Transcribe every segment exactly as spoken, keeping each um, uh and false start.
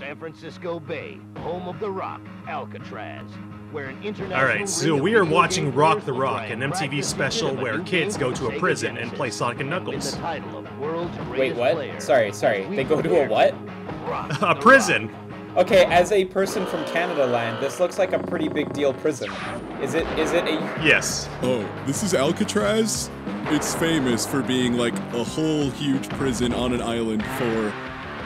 San Francisco Bay, home of The Rock, Alcatraz, where an international... All right, so we are watching Rock the Rock, an M T V special where kids go to a prison and play Sonic and Knuckles. Wait, what? Sorry, sorry. They go to a what? A prison. Okay, as a person from Canada land, this looks like a pretty big deal prison. Is it, is it a... Yes. Oh, this is Alcatraz? It's famous for being like a whole huge prison on an island for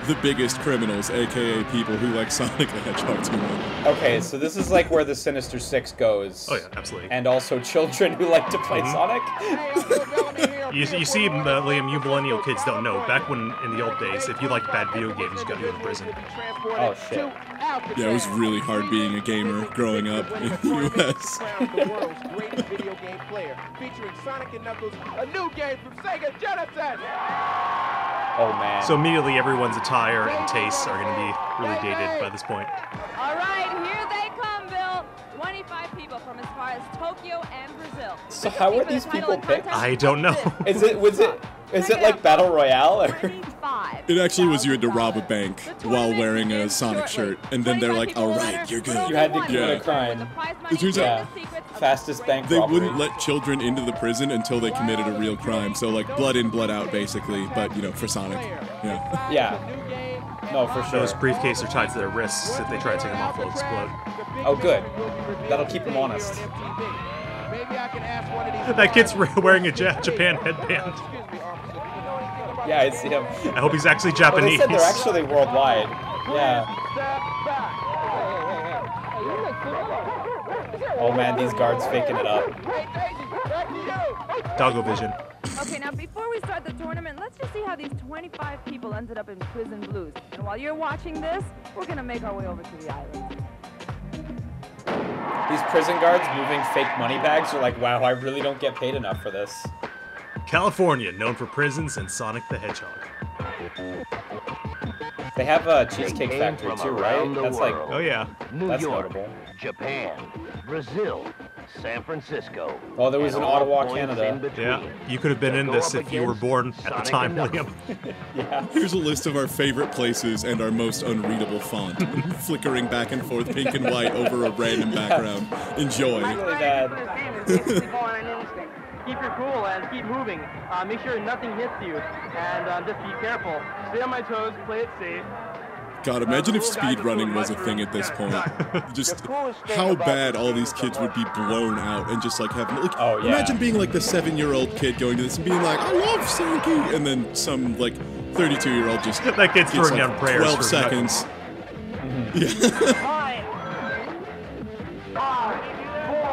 the biggest criminals, aka people who like Sonic the Hedgehog too much. Okay, so this is like where the Sinister Six goes. Oh yeah, absolutely. And also children who like to play mm-hmm. Sonic. You, you see, uh, Liam, you millennial kids don't know. Back when, in the old days, if you liked bad video games, you got to go to prison. Oh, shit. Yeah, it was really hard being a gamer growing up in the U S Oh, man. So immediately everyone's attire and tastes are going to be really dated by this point. All right, here they come, Bill. twenty-five people from as far as Tokyo and Brazil. So how were these people picked? I don't know. Is it was it is it like Battle Royale? Or? It actually was you had to rob a bank while wearing a Sonic shirt, and then they're like, "All right, you're good." You had to commit a crime. It turns out fastest bank robbery. They wouldn't let children into the prison until they committed a real crime. So like blood in, blood out, basically. But you know, for Sonic, yeah. Yeah. No, for sure. Those briefcases are tied to their wrists. If they try to take them off, they'll explode. Oh, good. That'll keep them honest. That kid's wearing a Japan headband. Yeah, I see him. I hope he's actually Japanese. Well, they said they're actually worldwide. Yeah. Oh man, these guards faking it up. Doggo vision. Okay, now before we start the tournament, let's just see how these twenty-five people ended up in prison blues. And while you're watching this, we're gonna make our way over to the island. These prison guards moving fake money bags are like, wow, I really don't get paid enough for this. California, known for prisons and Sonic the Hedgehog. They have a Cheesecake Factory too, right? That's like, oh yeah, New York, Japan, Brazil, San Francisco. Oh, there was an Ottawa, Canada. Yeah, you could have been in this if you were born at the time, Liam. Yeah. Here's a list of our favorite places and our most unreadable font. Flickering back and forth, pink and white, over a random background. Enjoy. Really bad. Keep your cool and keep moving. Uh, make sure nothing hits you, and uh, just be careful. Stay on my toes, play it safe. God, imagine if speedrunning was a thing at this point. Just how bad all these kids would be blown out and just like having... Like, oh, yeah. Imagine being like the seven-year-old kid going to this and being like, I love Sonic, and then some like thirty-two-year-old just... That kid's throwing down prayers for twelve seconds. Yeah.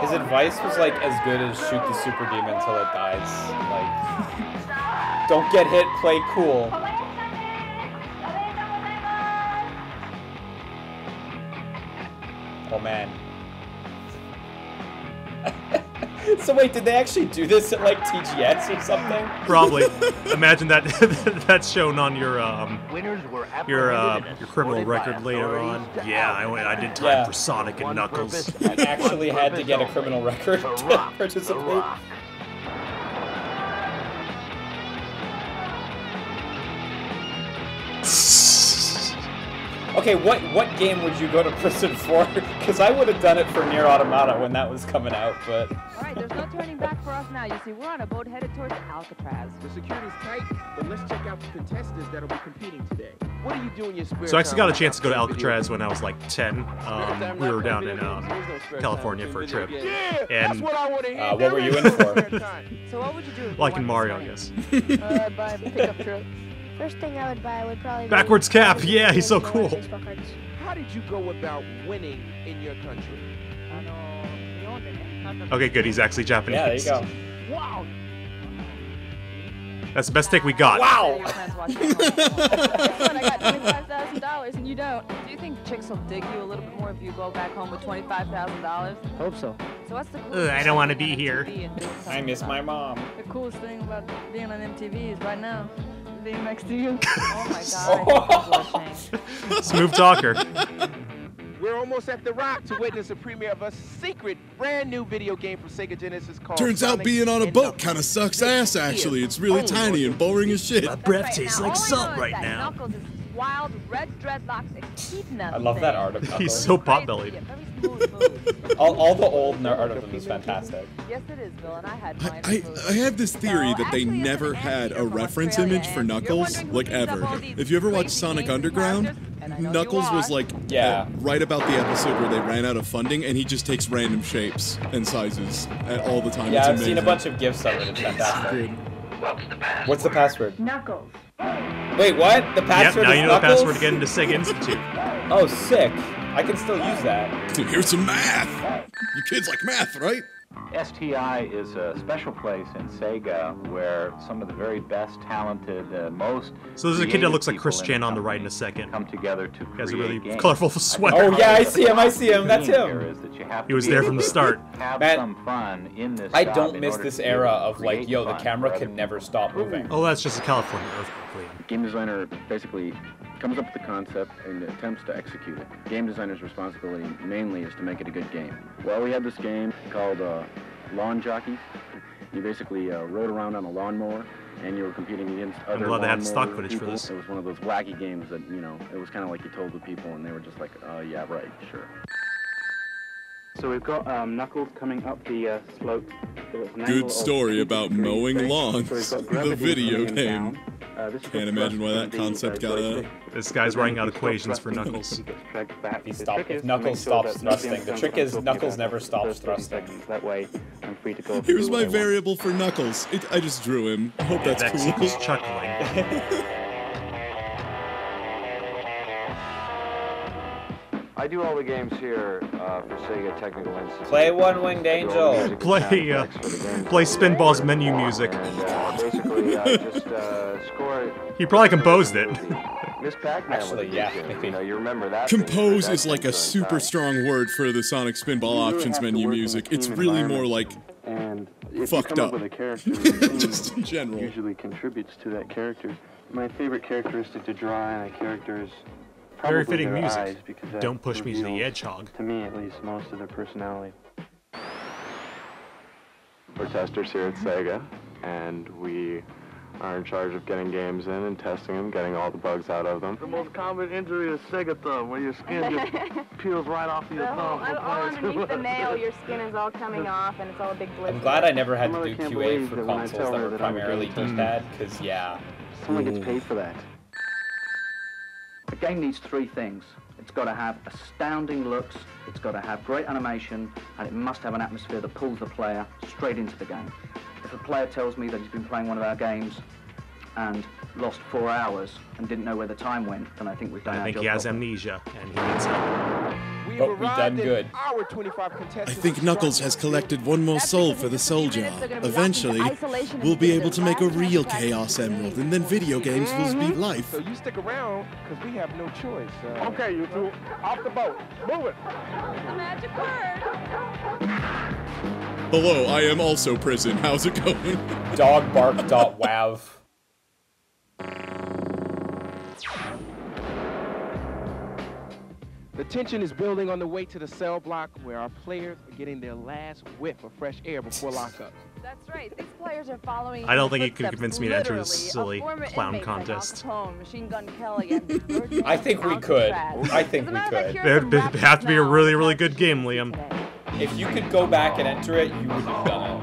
His advice was like as good as shoot the super demon till it dies. Like, don't get hit, play cool. Oh man. So wait, did they actually do this at like T G S or something? Probably. Imagine that that's shown on your um your uh, your criminal record later on. Yeah, I went. I did time yeah. for Sonic and Knuckles. I actually had to get a criminal record to participate. Okay, what what game would you go to prison for? Because I would have done it for Nier Automata when that was coming out, but... All right, there's no turning back for us now. You see, we're on a boat headed towards Alcatraz. The security's tight, but let's check out the contestants that'll be competing today. What are you doing in your spare time? So I actually got a chance to go to Alcatraz when I was like ten. Um, we were down in um, California for a trip. Yeah, and what, uh, what were you in for? So what would you do? Like in Mario, I guess. Uh, by pickup truck. First thing I would buy would probably backwards be cap. Yeah, he's so cool. How did you go about winning in your country? Okay, good. He's actually Japanese. Yeah, there you go. Wow. That's the best take we got. Wow. I got twenty-five thousand dollars, and you don't. Do you think chicks will dig you a little bit more if you go back home with twenty-five thousand dollars? Hope so. So what's the coolest Ugh, I don't want to be here. I miss my mom. The coolest thing about being on M T V is right now. Next to you. Oh my god. Smooth talker. We're almost at the Rock to witness a premiere of a secret brand new video game from Sega Genesis called Turns Sonic out being on a boat kind of sucks ass actually. It's really tiny and boring as shit. My breath tastes like salt right now. wild red dreadlocks and teeth nuts. I love that art of Knuckles. He's so pot-bellied. all, all the old art of them is fantastic. Yes, it is, Bill, and I had mine. I, I, I have this theory well, that actually, they never had a reference Australia image for Knuckles, like ever. If you ever watched Sonic Underground, Knuckles was like yeah. uh, right about the episode where they ran out of funding, and he just takes random shapes and sizes at all the time. Yeah, it's I've amazing. seen a bunch of GIFs of it. It's fantastic. What's the password? What's the password? Knuckles. Wait, what? The password? Yep, now is you know Knuckles? The password to get into Sega Institute. Oh, sick. I can still use that. Dude, here's some math. You kids like math, right? S T I is a special place in Sega where some of the very best, talented, uh, most. So there's a kid that looks like Chris Chan on the right in a second. Come together to create. He has a really games. colorful sweater. Oh yeah, I see him. I see him. That's him. That he was there from the start. Have some fun in this. I don't miss this era of like, yo, the camera can never stop moving. Oh, that's just a California earthquake. Game designer basically comes up with the concept and attempts to execute it. Game designer's responsibility mainly is to make it a good game. Well, we had this game called uh, Lawn Jockey. You basically uh, rode around on a lawnmower, and you were competing against other. I'm glad they had stock footage people. for this. It was one of those wacky games that, you know, it was kind of like you told the people, and they were just like, oh, uh, yeah, right, sure. So we've got um, Knuckles coming up the uh, slope. Good story about mowing lawns, so the video game. Uh, Can't imagine why that concept got uh, This guy's writing out equations for Knuckles. he stopped, if Knuckles stops thrusting. The trick is Knuckles never stops thrusting. That way, I'm free to go. Here's my variable for Knuckles. It, I just drew him. I hope yeah, that's cool. He's chuckling. I do all the games here uh, for Sega Technical Institute. Play One Winged Angel. Play, uh, play Spinball's menu music. And, uh, basically, uh, just, uh, score he probably composed it. Actually, yeah. You know, you remember that Compose is like a super strong word for the Sonic Spinball options menu music. It's really more like and fucked up. With a character, just in general. Usually contributes to that character. My favorite characteristic to draw in a character is. Very fitting music. Don't push me to the hedgehog. To me, at least, most of their personality. We're testers here at Sega, and we are in charge of getting games in and testing them, getting all the bugs out of them. The most common injury is Sega thumb, where your skin just peels right off of your so thumb. All, all underneath the nail, your skin is all coming off, and it's all a big blip. I'm glad I never had to do Q A for consoles that were primarily D-pad, because, yeah. Someone gets paid for that. A game needs three things. It's got to have astounding looks, it's got to have great animation, and it must have an atmosphere that pulls the player straight into the game. If a player tells me that he's been playing one of our games and lost four hours and didn't know where the time went, then I think we've done I our think job he has properly. amnesia, and he needs help. We've but we done good. Our twenty-five contestants I think Knuckles has collected one more soul for the soul jar. Eventually, we'll be able to make a real Chaos Emerald, and then video games will be life. So you stick around, because we have no choice. Uh, okay, you two, off the boat. Move it. The magic word. Hello, I am also prison. How's it going? Dogbark.wav. The tension is building on the way to the cell block where our players are getting their last whiff of fresh air before lockup. That's right. These players are following. I don't think it could convince me to enter this silly clown contest. I think we could. I think we could. There'd have to be a really, really good game, Liam. If you could go back and enter it, you would have done it.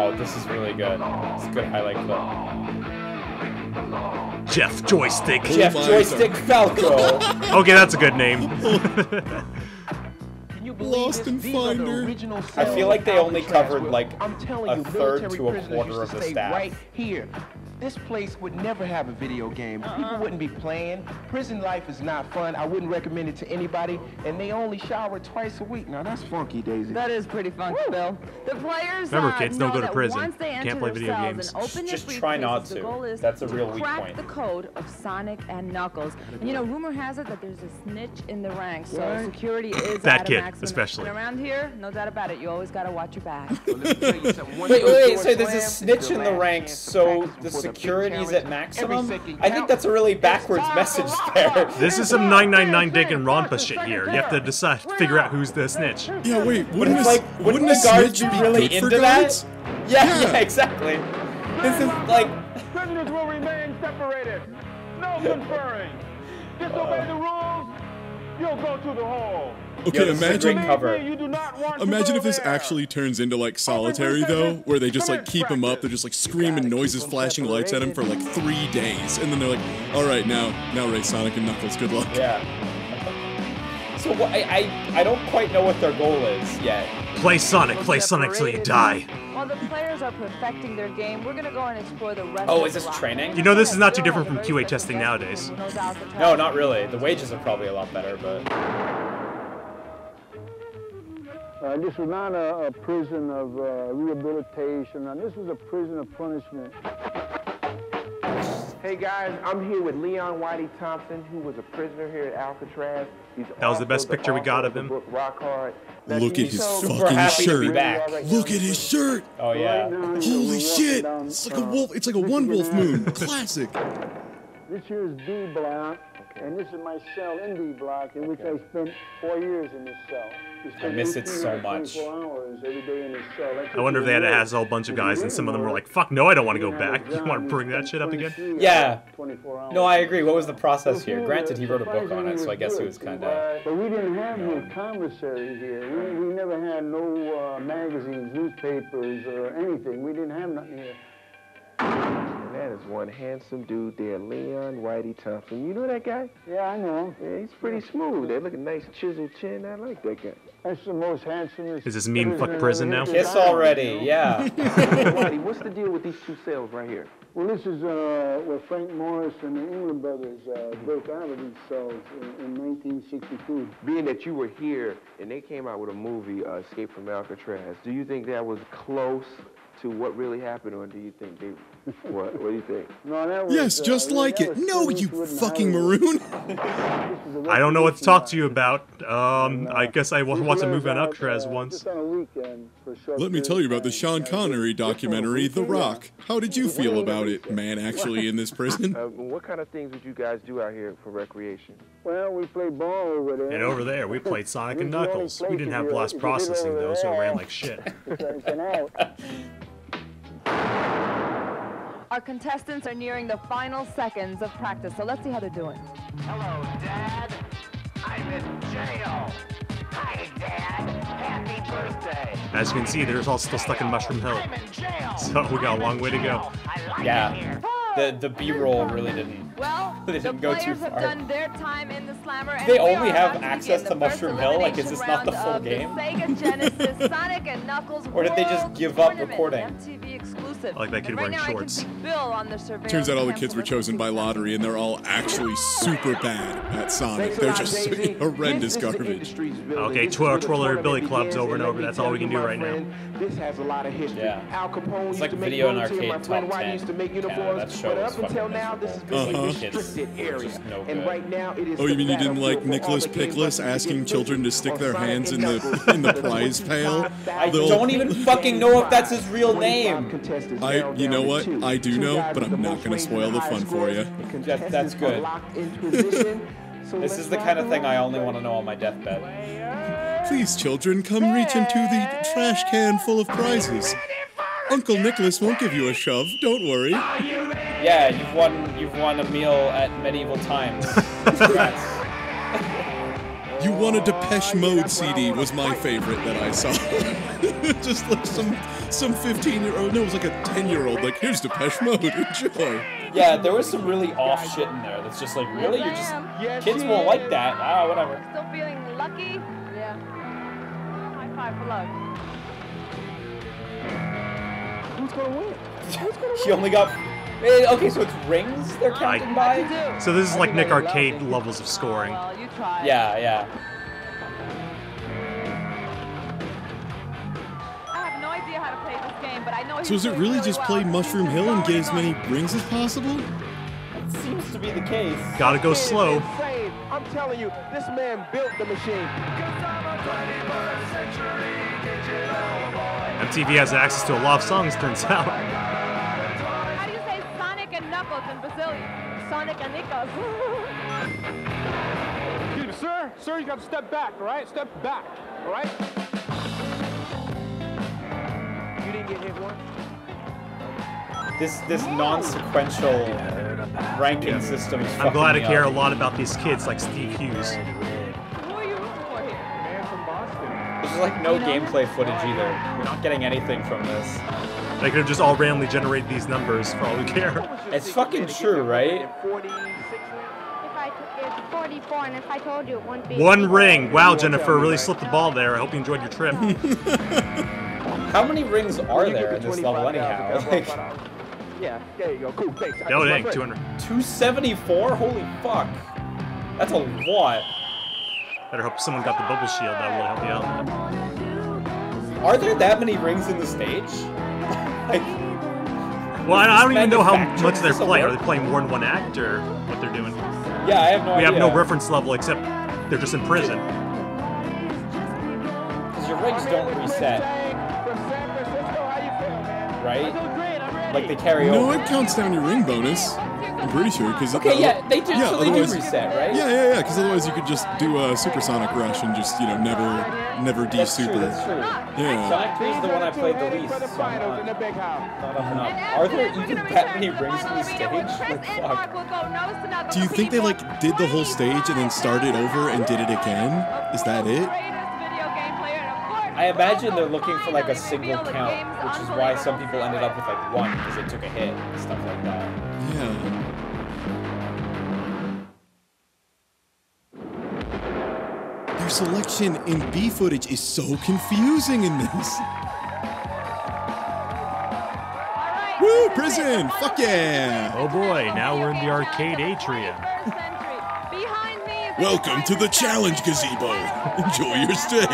Oh, this is really good. It's a good highlight clip. Jeff Joystick. Jeff Joystick Falco. Okay, that's a good name. Lost and Finder. I feel like they only covered like a third to a quarter of the staff. Right here. This place would never have a video game. People wouldn't be playing. Prison life is not fun. I wouldn't recommend it to anybody. And they only shower twice a week. Now that's funky, Daisy. That is pretty funky, Bill. The players. Remember, kids, don't go to prison. Can't play video games. Just try not to. That's a real weak point. Crack the code of Sonic and Knuckles. And you know, rumor has it that there's a snitch in the ranks, so security is at a maximum. Especially. And around here, no doubt about it, you always gotta watch your back. Wait, wait, so there's a snitch in the ranks, so the security's at maximum? I think that's a really backwards message there. This is some nine nine nine Dick and Rompa shit here. You have to decide, figure out who's the snitch. Yeah, wait, wouldn't, a, like, wouldn't the guards be really into that? Yeah, yeah, exactly. This is like... Prisoners will remain conferring. Disobey the rules, you'll go to the hole. Okay, Yo, imagine cover. Imagine if this there. actually turns into like solitary though, where they just like keep him up, they're just like screaming noises, flashing lights at him for like three days, and then they're like, all right, now, now race Sonic and Knuckles, good luck. Yeah. So what, I, I, I don't quite know what their goal is yet. Play Sonic, play Sonic till you die. While the players are perfecting their game, we're gonna go and explore the rest. Oh, is this training? You know, this is not too different from Q A testing nowadays. No, not really. The wages are probably a lot better, but. Uh, this was not a, a prison of uh, rehabilitation. Now, this was a prison of punishment. Hey guys, I'm here with Leon Whitey Thompson, who was a prisoner here at Alcatraz. He's that was the best the picture we got of him. Rock hard. Now, Look at his so fucking shirt. Right Look at his shirt. Oh yeah. Holy shit! It's like a wolf. It's like a one wolf moon. Classic. This here is D-Blanc. And this is my cell in D-Blanc, in which okay. I spent four years in this cell. I miss it so much. Every day in this cell. I wonder if they had a whole bunch of guys, and some of them were like, fuck no, I don't want to go back. You want to bring that shit up again? Yeah. No, I agree. What was the process here? Granted, he wrote a book on it, so I guess it was kind of... But we didn't have no commissary here. We, we never had no uh, magazines, newspapers, or anything. We didn't have nothing here. That is one handsome dude there, Leon Whitey Thompson. You know that guy? Yeah, I know. Yeah, he's pretty smooth. They look a nice chiseled chin. I like that guy. That's the most handsomest. Is this mean fuck prison now? Kiss already, yeah. Whitey, what's the deal with these two cells right here? Well, this is uh, where Frank Morris and the England brothers uh, broke out of these cells in, in nineteen sixty-two. Being that you were here and they came out with a movie, uh, Escape from Alcatraz, do you think that was close to what really happened, or do you think they... What, what do you think? No, that was, yes, just uh, like it. No, you fucking maroon. I don't know what to talk to you about. Um, I guess I want to move on Alcatraz once. Let me tell you about the Sean Connery documentary, The Rock. How did you feel about it, man, actually, in this prison? Uh, what kind of things would you guys do out here for recreation? Well, we played ball over there. And over there, we played Sonic and Knuckles. We didn't have blast processing, though, so it ran like shit. Our contestants are nearing the final seconds of practice, so let's see how they're doing. Hello, Dad. I'm in jail. Hi, Dad. Happy birthday. As you can see, they're all still stuck in Mushroom Hill. I'm in jail. So we got a long way to go. I like yeah. it here. The the B-roll really didn't. Well, they didn't the go too far. Have done their time in the slammer, and they only have access to Mushroom Hill. Like, is this not the full game? Sega Genesis, Sonic and Knuckles, or did they just give up recording? M T V exclusive. I like that kid right wearing shorts. Turns out all the kids were chosen by lottery, and they're all actually super bad at Sonic. They're just horrendous garbage. Okay, twirl, twirler, Billy clubs over and over. That's all we can do right now. This has a lot of history. Yeah. It's like video and arcade top ten. Yeah, that's But up until now, this has been a restricted area, and right now it is. Oh, you mean you didn't like Nicholas Pickles asking children to stick their hands in the in the prize pail? I don't even fucking know if that's his real name. I, you know what? I do know, but I'm not gonna spoil the fun for you. That, that's good. This is the kind of thing I only want to know on my deathbed. Please, children, come reach into the trash can full of prizes. Uncle Nicholas won't give you a shove. Don't worry. Yeah, you've won. You've won a meal at medieval times. You won a Depeche Mode C D. Was my favorite that I saw. Just like some some fifteen year old. No, it was like a ten year old. Like, here's Depeche Mode. Enjoy. Yeah, there was some really off shit in there. That's just like, really, you're just kids won't like that. Ah, whatever. Still feeling lucky? Yeah. High five for luck. Who's gonna win? Who's gonna win? She only got... Okay, so it's rings they're counting I, by? So this is like Nick Arcade levels of scoring. Oh, well, you tried. Yeah, yeah. I have no idea how to play this game, but I know... So is it really just play Mushroom Hill and get as many rings as possible? That seems to be the case. Gotta go slow. I'm telling you, this man built the machine. M T V has access to a lot of songs, turns out. How do you say Sonic and Knuckles in Brazilian? Sonic and Knuckles. Excuse me, sir. Sir, you got to step back, all right? Step back, all right? You didn't get hit one? This, this non-sequential ranking yeah. system is I'm glad I care up. a lot about these kids like Steve Hughes. Who are you looking for here? Man from Boston. There's like no gameplay footage either. We're not getting anything from this. They could have just all randomly generated these numbers for all we care. It's fucking true, right? forty-four, and if I told you it wouldn't be one ring. Wow, Jennifer, really slipped the ball there. I hope you enjoyed your trip. How many rings are there in this level anyhow? Like, yeah, there you go. Cool, thanks. No dang, two hundred. two seventy-four? Holy fuck. That's a lot. Better hope someone got the bubble shield. That will help you out. Are there that many rings in the stage? Like, well, I don't even know how much they're playing. Are they playing more than one act or what they're doing? Yeah, I have no we idea. We have no reference level except they're just in prison. Because your rings don't reset. Right? Like they carry no, over. No, it counts down your ring bonus. I'm pretty sure. Cause okay, yeah, they do, yeah, so they do reset, right? Yeah, yeah, yeah, because otherwise you could just do a Supersonic Rush and just, you know, never, never de-super. That's true, that's true. Yeah. Sonic three is the one I played the least, so I'm not, not up and up. Are there even that many rings in the stage? Like, fuck. Do you think they, like, did the whole stage and then started over and did it again? Is that it? I imagine they're looking for, like, a single count, which is why some people ended up with, like, one, because they took a hit and stuff like that. Yeah. Their selection in B footage is so confusing in this. Right, woo, prison! Fuck yeah! Oh boy, now we're in the arcade atrium. Welcome to the challenge gazebo. Enjoy your stay.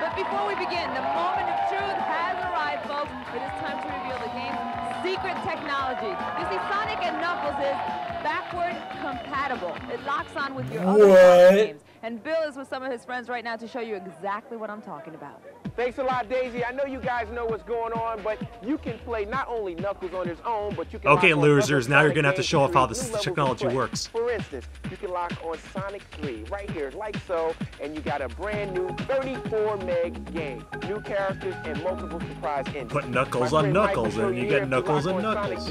But before we begin, the moment of truth has arrived, folks. It is time to reveal the game's secret technology. You see, Sonic and Knuckles is backward compatible. It locks on with your other games. And Bill is with some of his friends right now to show you exactly what I'm talking about. Thanks a lot, Daisy. I know you guys know what's going on, but you can play not only Knuckles on his own, but you can. Okay, losers, now you're gonna have to show off how this technology works. For instance, you can lock on Sonic three right here, like so, and you got a brand new thirty-four meg game, new characters and multiple surprise endings. Put Knuckles on Knuckles, and you get Knuckles and Knuckles.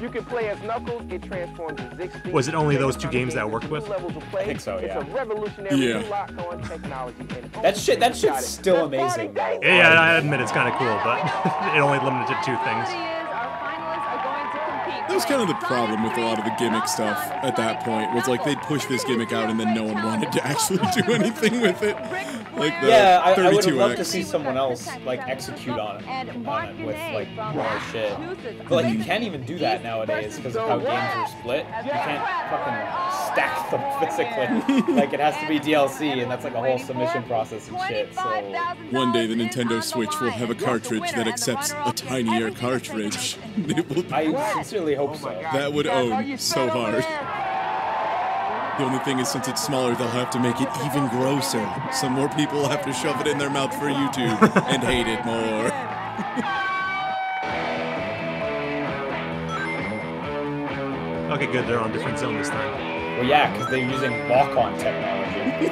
You can play as Knuckles. It transforms existing. Was it only those two games that I worked with? I think so, yeah. It's a revolutionary yeah. lock-on technology. That shit, that shit's still amazing. Though. Yeah, I admit it's kind of cool, but it only limited to two things. That was kind of the problem with a lot of the gimmick stuff at that point. Was like they'd push this gimmick out and then no one wanted to actually do anything with it. Like the yeah, I, I would love to see someone else like execute on it, on it with like more shit. But like you can't even do that nowadays because of how games are split. You can't fucking stack them physically. Like it has to be D L C, and that's like a whole submission process and shit. So one day the Nintendo Switch will have a cartridge that accepts a tinier cartridge. It will be I sincerely hope so. That would own so hard. The only thing is, since it's smaller, they'll have to make it even grosser. Some more people will have to shove it in their mouth for YouTube and hate it more. Okay, good. They're on different zone this time. Well, yeah, because they're using walk-on technology.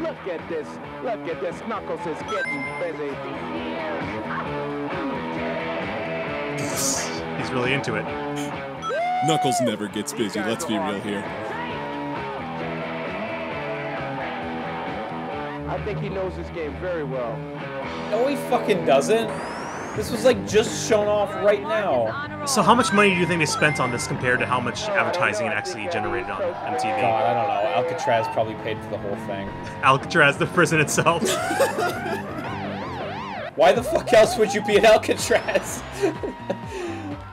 Look at this. Look at this. Knuckles is getting busy. He's really into it. Knuckles never gets busy. Let's be real here. I think he knows this game very well. No, he fucking doesn't. This was like just shown off right now. So how much money do you think they spent on this compared to how much advertising it actually generated on M T V? God, I don't know. Alcatraz probably paid for the whole thing. Alcatraz, the prison itself. Why the fuck else would you be in Alcatraz?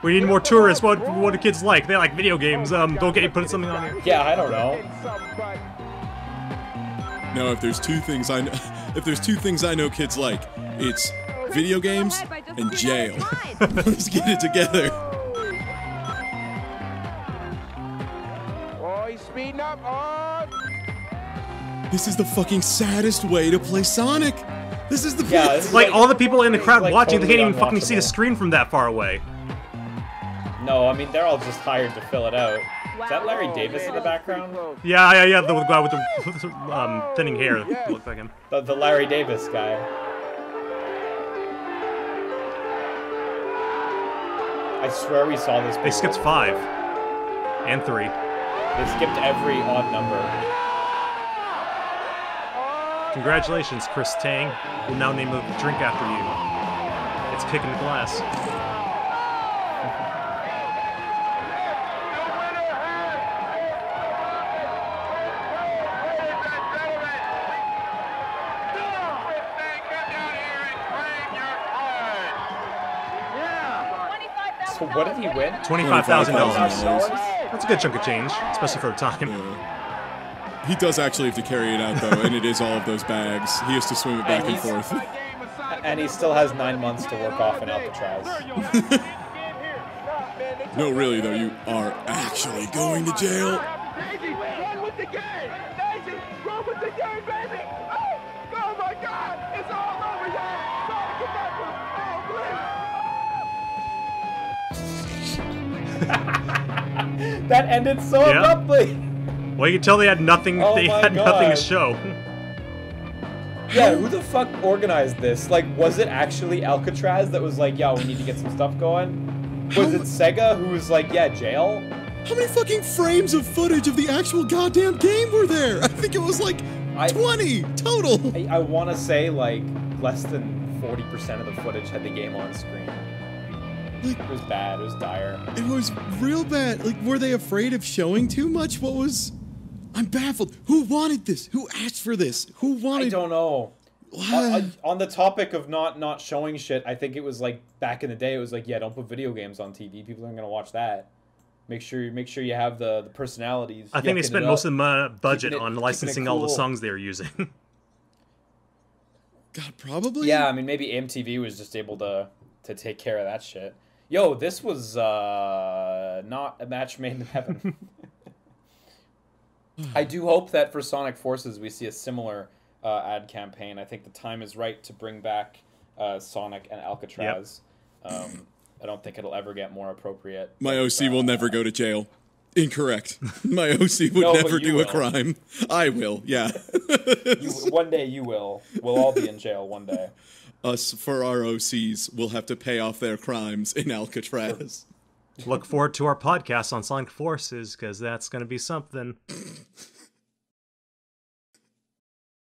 We need more tourists. What what do kids like? They like video games. Um, go get put something on there. Yeah, I don't know. Now, if there's two things I know, if there's two things I know kids like, it's video games and jail. Let's get it together. Oh, he's speeding up. Oh. This is the fucking saddest way to play Sonic. This is the yeah, this is like, like all the people in the crowd like watching, totally they can't even fucking see the screen from that far away. No, I mean they're all just hired to fill it out. Is that Larry Davis oh, in the background? Yeah, yeah, yeah, the guy with the, with the um, thinning hair. Yes. Looks like him. The, the Larry Davis guy. I I swear we saw this before. They skipped five. And three. They skipped every odd number. Congratulations, Chris Tang. We'll now name a drink after you. It's kicking the glass. So what did he win? twenty-five thousand dollars. That's a good chunk of change, especially for a time. Yeah. He does actually have to carry it out, though, and it is all of those bags. He has to swing it back and, and forth. And he still has nine months to work off in Alcatraz. No, really, though, you are actually going to jail. Daisy, run with the game! Daisy, run with the game, baby! Oh, oh my God! It's all over, y'all! Sonic and Knuckles! Oh, please! That ended so yeah. abruptly. Well, you can tell they had nothing. Oh they had God. nothing to show. Yeah, who the fuck organized this? Like, was it actually Alcatraz that was like, "Yeah, we need to get some stuff going"? Was How it Sega who was like, "Yeah, jail"? How many fucking frames of footage of the actual goddamn game were there? I think it was like I, twenty total. I, I want to say like less than forty percent of the footage had the game on screen. Like, it was bad. It was dire. It was real bad. Like, were they afraid of showing too much? What was... I'm baffled. Who wanted this? Who asked for this? Who wanted... I don't know. on, on the topic of not not showing shit, I think it was like, back in the day, it was like, yeah, don't put video games on T V. People aren't going to watch that. Make sure, make sure you have the, the personalities. I think they spent most of the budget on licensing all the songs they were using. God, probably? Yeah, I mean, maybe M T V was just able to, to take care of that shit. Yo, this was uh, not a match made in heaven. I do hope that for Sonic Forces we see a similar uh, ad campaign. I think the time is right to bring back uh, Sonic and Alcatraz. Yep. Um, I don't think it'll ever get more appropriate. My O C uh, will never go to jail. Incorrect. My O C would no, never do will. a crime. I will, yeah. you, one day you will. We'll all be in jail one day. Us, for our O Cs, will have to pay off their crimes in Alcatraz. Look forward to our podcast on Sonic Forces, because that's going to be something.